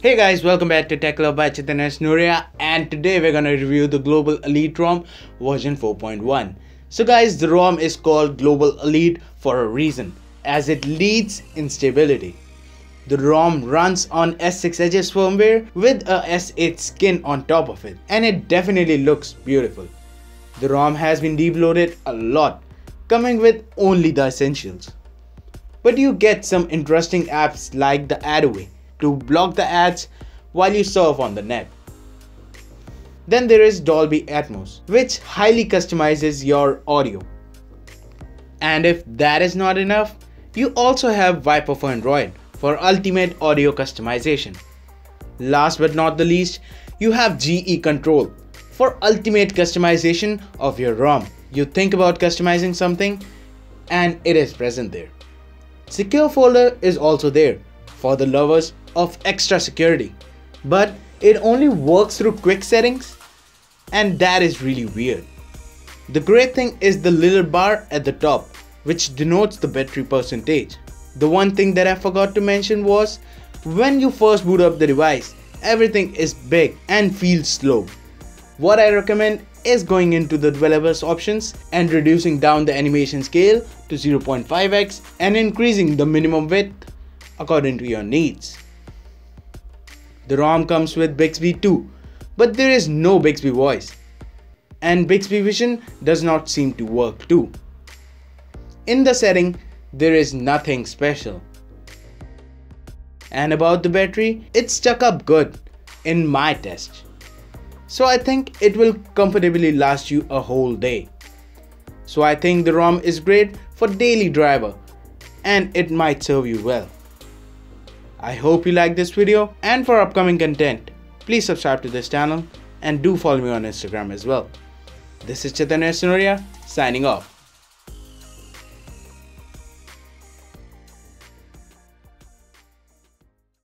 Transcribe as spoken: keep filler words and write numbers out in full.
Hey guys, welcome back to TechLove by Chaitanya Sanoriya, and today we're gonna review the global elite ROM version four point one. So guys, the ROM is called global elite for a reason, as it leads in stability. The ROM runs on S six H S firmware with a S eight skin on top of it, and it definitely looks beautiful. The ROM has been deep-loaded a lot, coming with only the essentials. But you get some interesting apps like the Adaway to block the ads while you surf on the net. Then there is Dolby Atmos, which highly customizes your audio. And if that is not enough, you also have Viper for Android for ultimate audio customization. Last but not the least, you have G E Control for ultimate customization of your ROM. You think about customizing something and it is present there. Secure folder is also there for the lovers of extra security, but it only works through quick settings, and that is really weird. The great thing is the little bar at the top, which denotes the battery percentage. The one thing that I forgot to mention was, when you first boot up the device, everything is big and feels slow. What I recommend is going into the developer's options and reducing down the animation scale to zero point five x and increasing the minimum width according to your needs. The ROM comes with Bixby too, but there is no Bixby voice, and Bixby vision does not seem to work too. In the setting, there is nothing special. And about the battery, it stuck up good in my test. So I think it will comfortably last you a whole day. So I think the ROM is great for daily driver, and it might serve you well. I hope you like this video, and for upcoming content, please subscribe to this channel and do follow me on Instagram as well. This is Chaitanya Sanoriya signing off.